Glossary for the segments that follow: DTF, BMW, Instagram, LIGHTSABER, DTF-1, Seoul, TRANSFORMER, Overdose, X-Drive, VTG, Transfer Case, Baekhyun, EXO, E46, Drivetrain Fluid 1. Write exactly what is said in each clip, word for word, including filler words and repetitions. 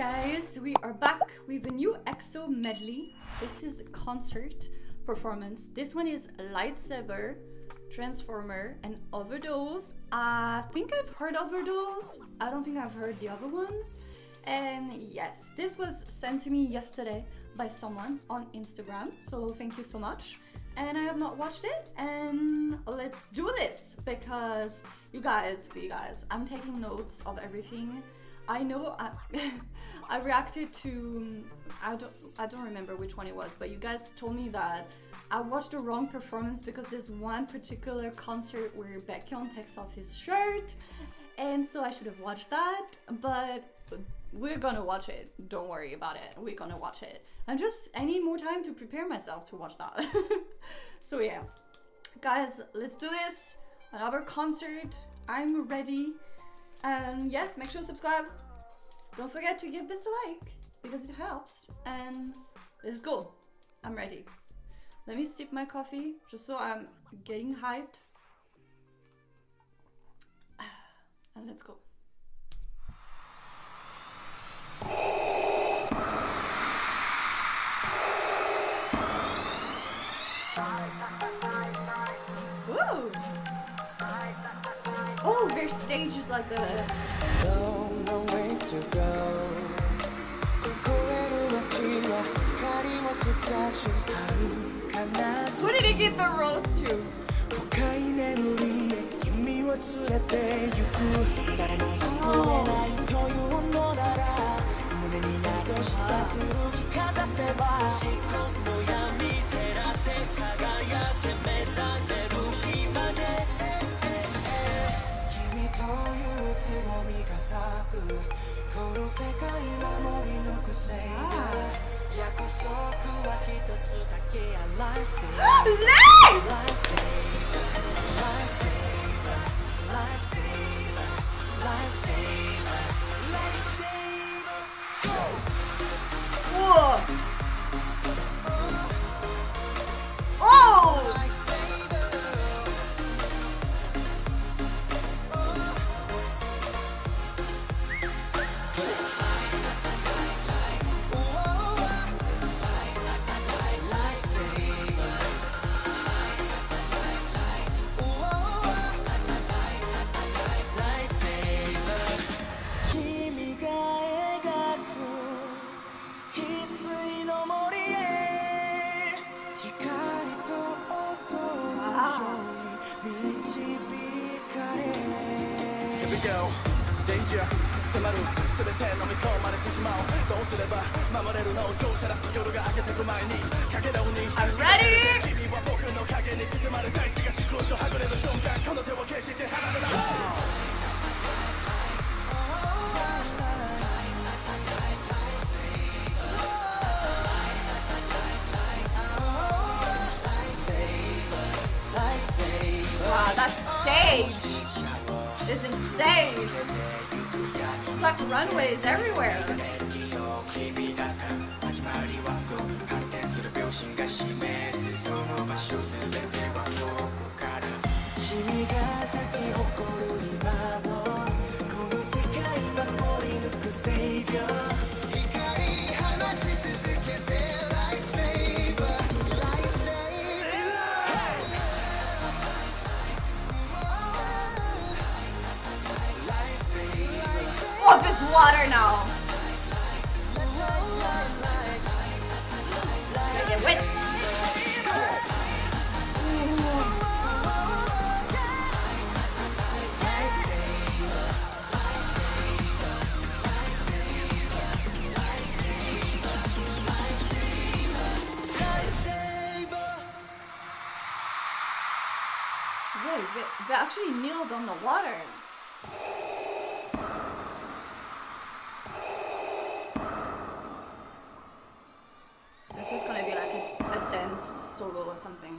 Guys, we are back with a new EXO medley. This is concert performance. This one is Lightsaber, Transformer, and Overdose. I think I've heard Overdose. I don't think I've heard the other ones. And yes, this was sent to me yesterday by someone on Instagram, so thank you so much. And I have not watched it, and let's do this, because you guys, you guys, I'm taking notes of everything. I know I, I reacted to, I don't, I don't remember which one it was, but you guys told me that I watched the wrong performance because there's one particular concert where Baekhyun takes off his shirt, and so I should have watched that, but we're gonna watch it. Don't worry about it. We're gonna watch it. I'm just, I need more time to prepare myself to watch that. So yeah, guys, let's do this. Another concert. I'm ready. And yes, make sure to subscribe. Don't forget to give this a like because it helps. And let's go. I'm ready. Let me sip my coffee just so I'm getting hyped. And let's go. Oh, there's stages like the don't know where to go. Who did he give the rose to? Oh. Whoa! I'm ready! Wow, that stage is insane! It's like runways everywhere! Oh, this water now! Wait, they, they actually kneeled on the water. This is gonna be like a, a dance solo or something.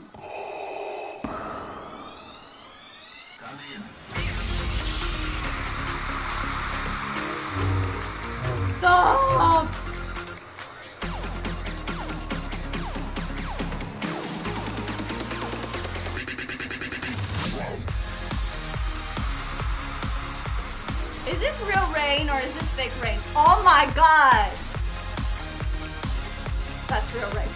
Stop! Is this real rain? rain or is this fake rain? Oh my god! That's real rain.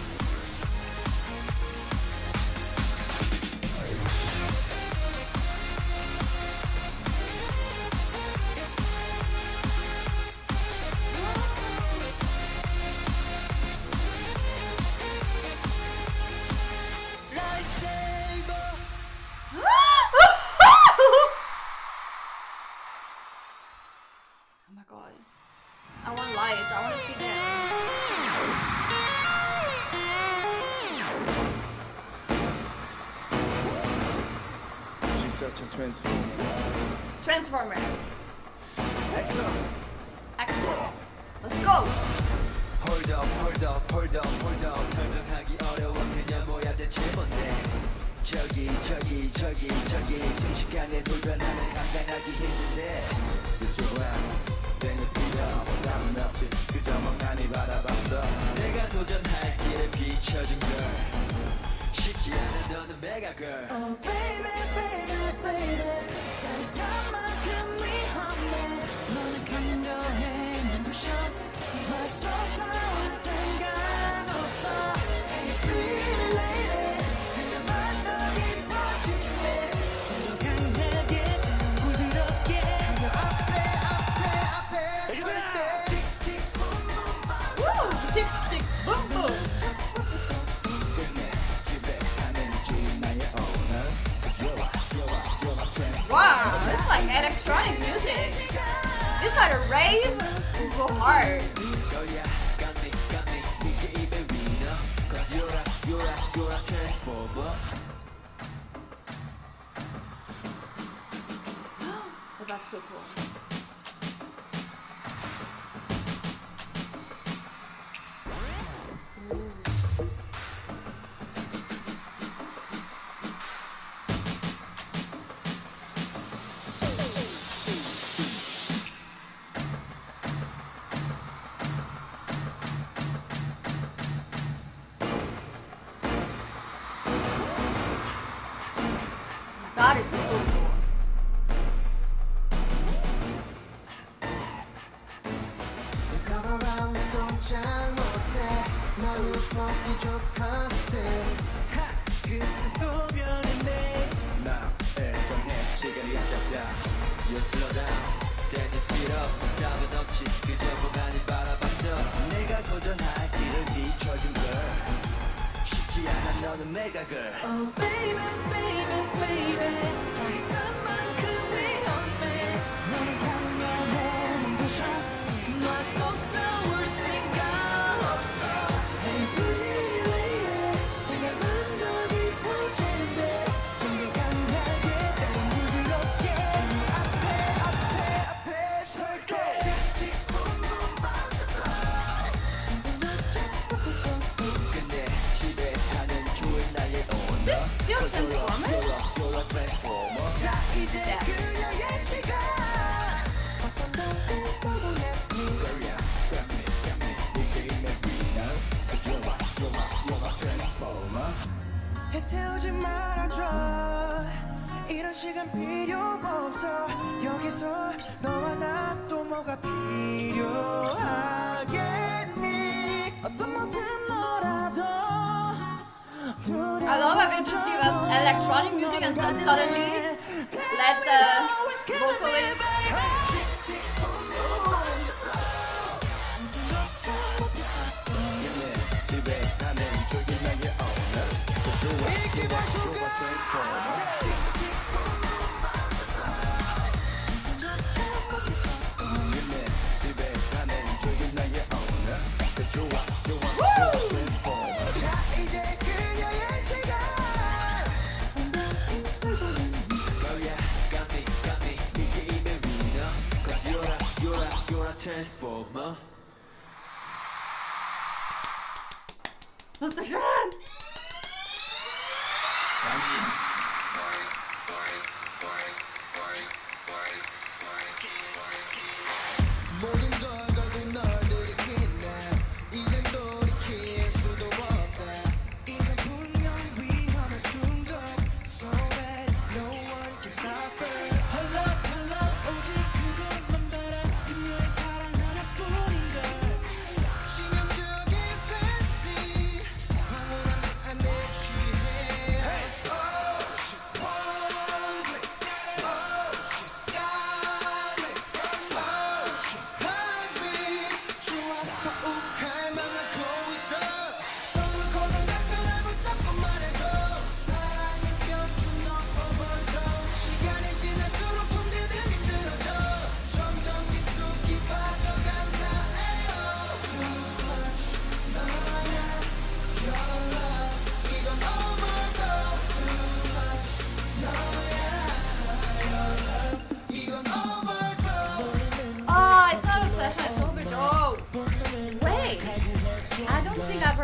Transformer. EXO. EXO. Let's go. Hold up, hold up, hold up, hold up. 설명하기 어려워 그냥 뭐야 대체 뭔데? 저기, 저기, 저기, 저기. 순식간에 돌변하는 감당하기 힘든데. This is wild. Then it's beat up. 남은 없지. 그저 멍하니 바라봤어. 내가 도전할 길에 비춰준 걸. 쉽지 않은 너는 mega girl. Oh baby, baby, baby. 잠깐만큼 위험해. 너는 감동해 난 부셔. 벌써 싸울 생각 없어. Hey pretty lady. 들어만 더 이뻐질래. 너가 내게 부드럽게. 너 앞에 앞에 앞에 있을 때. 틱틱 붐붐 붐. Woo! 틱틱 붐붐. Wow, this is like electronic music. This is like a rave. Go hard. Oh, that's so cool. That is so cool. You slow down, then you speed up. Mega girl. Oh baby, baby, baby. 자기만큼 위험해. 너는 강렬해 눈부셔. 놔서 싸울 생각 없어. Hey pretty lady. 생각만 더 깊어진대. 좀더 강하게 더 부드럽게. 앞에 앞에 앞에 설게. 틱틱 붐붐 붐붐. 순간적인 폭풍 속에 끝내 집에. This still Transformer? I love how they just give us electronic music and then suddenly let the vocalist Transformer. That's the shot.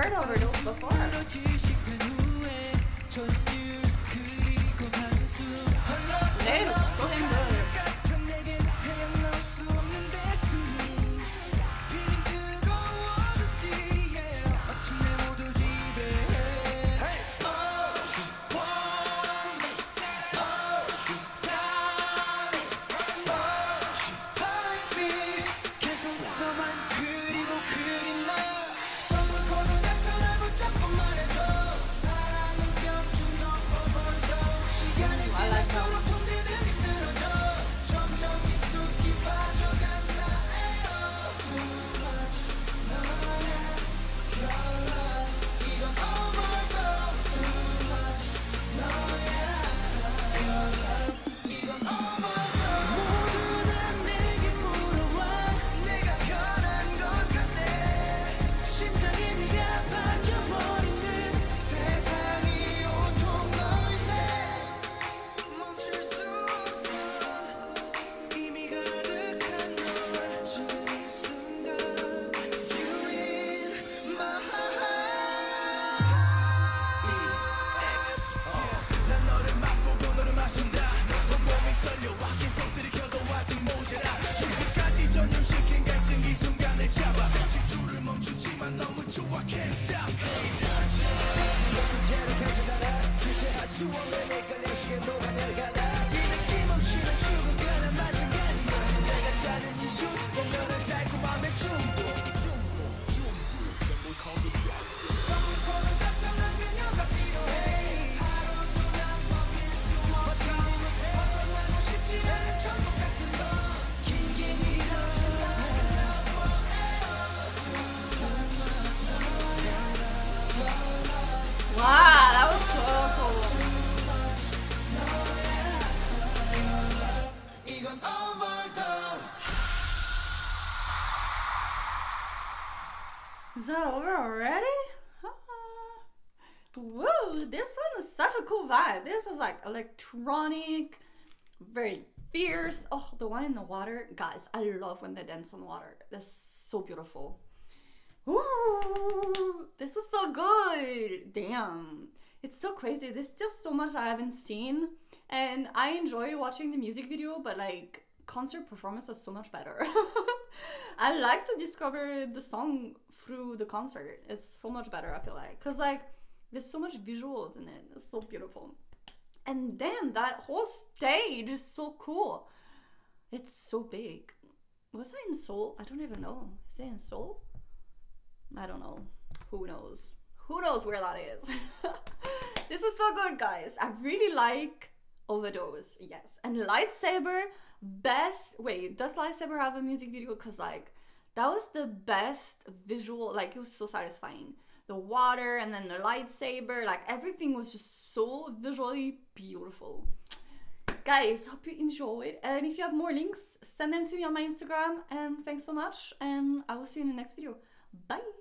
heard Overdose before. Damn, so Is that over already? Ah. Woo! This one is such a cool vibe. This was like electronic, very fierce. Oh, the one in the water. Guys, I love when they dance on water. That's so beautiful. Ooh, this is so good. Damn. It's so crazy. There's still so much I haven't seen. And I enjoy watching the music video, but like concert performance was so much better. I like to discover the song through the concert. It's so much better, I feel like, because like there's so much visuals in it. It's so beautiful. And then that whole stage is so cool. It's so big. Was that in Seoul? I don't even know. Is it in Seoul? I don't know. Who knows? Who knows where that is? This is so good, guys. I really like Overdose. Yes. And Lightsaber, best. Wait, does Lightsaber have a music video? Because like that was the best visual. Like, it was so satisfying. The water and then the lightsaber, like everything was just so visually beautiful. Guys, hope you enjoyed, and if you have more links, send them to me on my Instagram, and thanks so much, and I will see you in the next video. Bye.